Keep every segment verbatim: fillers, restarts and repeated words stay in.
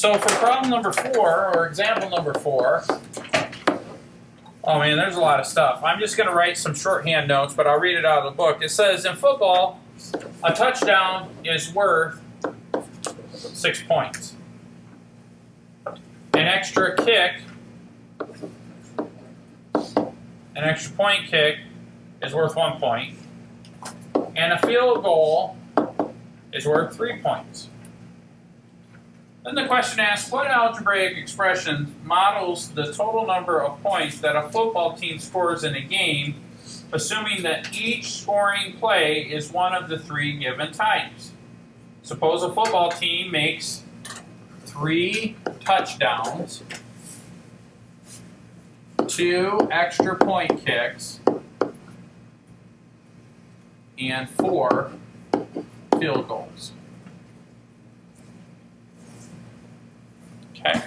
So for problem number four, or example number four, oh man, there's a lot of stuff. I'm just going to write some shorthand notes, but I'll read it out of the book. It says, in football, a touchdown is worth six points. An extra kick, an extra point kick is worth one point. And a field goal is worth three points. Then the question asks, what algebraic expression models the total number of points that a football team scores in a game, assuming that each scoring play is one of the three given types? Suppose a football team makes three touchdowns, two extra point kicks, and four field goals. Okay.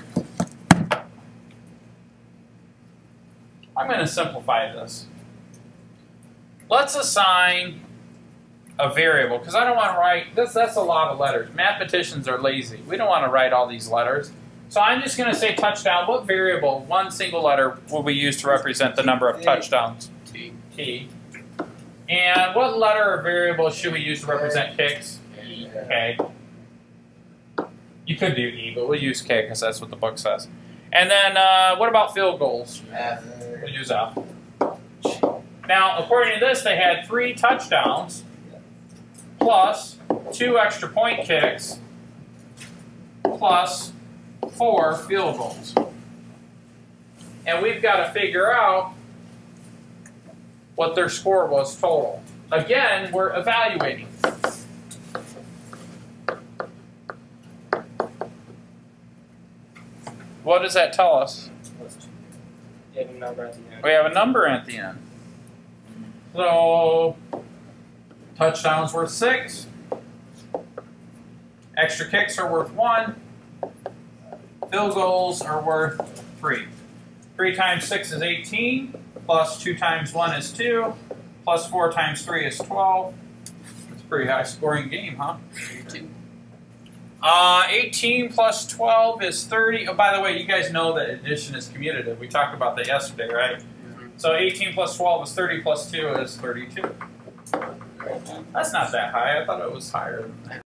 I'm going to simplify this. Let's assign a variable, because I don't want to write, this, that's a lot of letters. Mathematicians are lazy. We don't want to write all these letters. So I'm just going to say touchdown. What variable, one single letter, will we use to represent the number of touchdowns? T. T. And what letter or variable should we use to represent kicks? E. Okay. You could do E, but we'll use K because that's what the book says. And then uh, what about field goals? F. We'll use F. Now, according to this, they had three touchdowns plus two extra point kicks plus four field goals. And we've got to figure out what their score was total. Again, we're evaluating. What does that tell us? We have a number at the end. We have a number at the end. So, touchdowns worth six. Extra kicks are worth one. Field goals are worth three. Three times six is eighteen. Plus two times one is two. Plus four times three is twelve. It's a pretty high scoring game, huh? Uh, eighteen plus twelve is thirty. Oh, by the way, you guys know that addition is commutative. We talked about that yesterday, right? Mm-hmm. So eighteen plus twelve is thirty plus two is thirty-two. That's not that high. I thought it was higher than that.